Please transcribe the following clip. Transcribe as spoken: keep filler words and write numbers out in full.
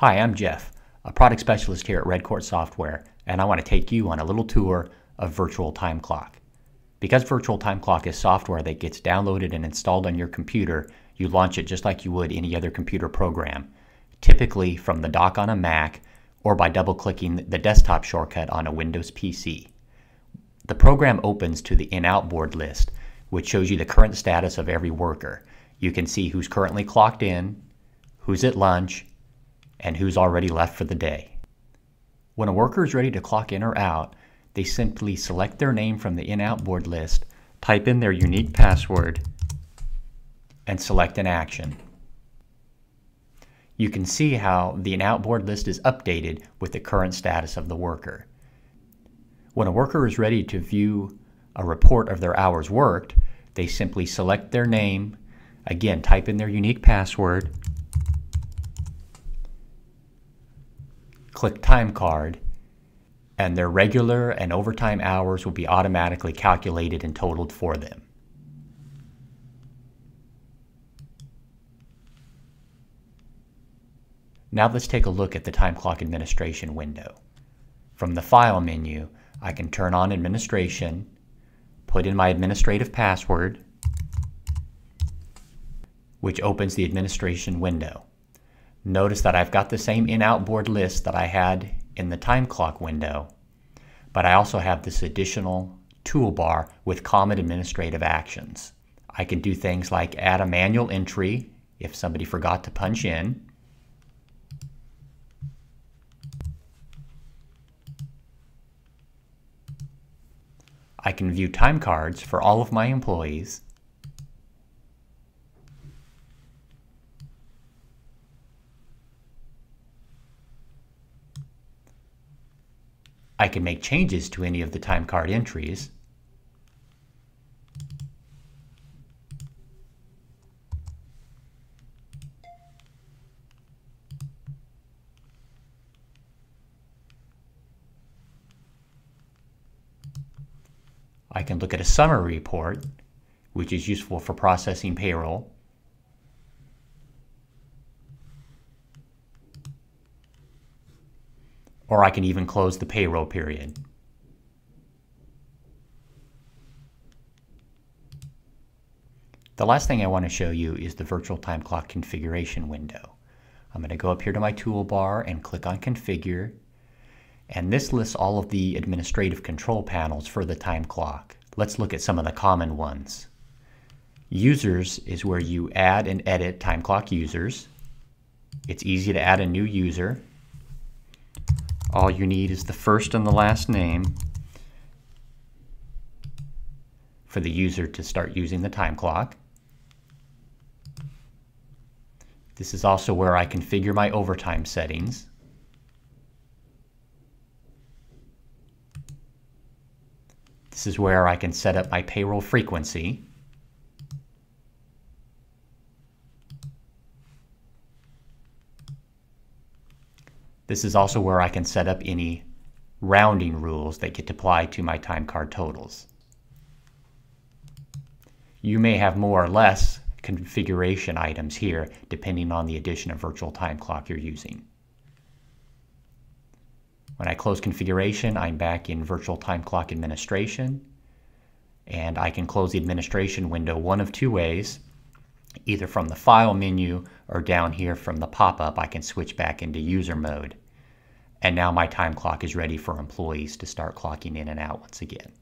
Hi, I'm Jeff, a product specialist here at Redcort Software, and I want to take you on a little tour of Virtual TimeClock. Because Virtual TimeClock is software that gets downloaded and installed on your computer, you launch it just like you would any other computer program, typically from the dock on a Mac or by double-clicking the desktop shortcut on a Windows P C. The program opens to the in-out board list, which shows you the current status of every worker. You can see who's currently clocked in, who's at lunch, and who's already left for the day. When a worker is ready to clock in or out, they simply select their name from the in-out board list, type in their unique password, and select an action. You can see how the in-out board list is updated with the current status of the worker. When a worker is ready to view a report of their hours worked, they simply select their name, again type in their unique password, click time card, and their regular and overtime hours will be automatically calculated and totaled for them. Now let's take a look at the time clock administration window. From the file menu, I can turn on administration, put in my administrative password, which opens the administration window. Notice that I've got the same in-out board list that I had in the time clock window, but I also have this additional toolbar with common administrative actions. I can do things like add a manual entry if somebody forgot to punch in, I can view time cards for all of my employees, I can make changes to any of the time card entries. I can look at a summary report, which is useful for processing payroll. Or I can even close the payroll period. The last thing I want to show you is the Virtual TimeClock configuration window. I'm going to go up here to my toolbar and click on Configure, and this lists all of the administrative control panels for the time clock. Let's look at some of the common ones. Users is where you add and edit time clock users. It's easy to add a new user. All you need is the first and the last name for the user to start using the time clock. This is also where I configure my overtime settings. This is where I can set up my payroll frequency. This is also where I can set up any rounding rules that get applied to my time card totals. You may have more or less configuration items here depending on the addition of virtual time clock you're using. When I close configuration, I'm back in virtual time clock administration, and I can close the administration window one of two ways. Either from the file menu or down here from the pop-up, I can switch back into user mode. And now my time clock is ready for employees to start clocking in and out once again.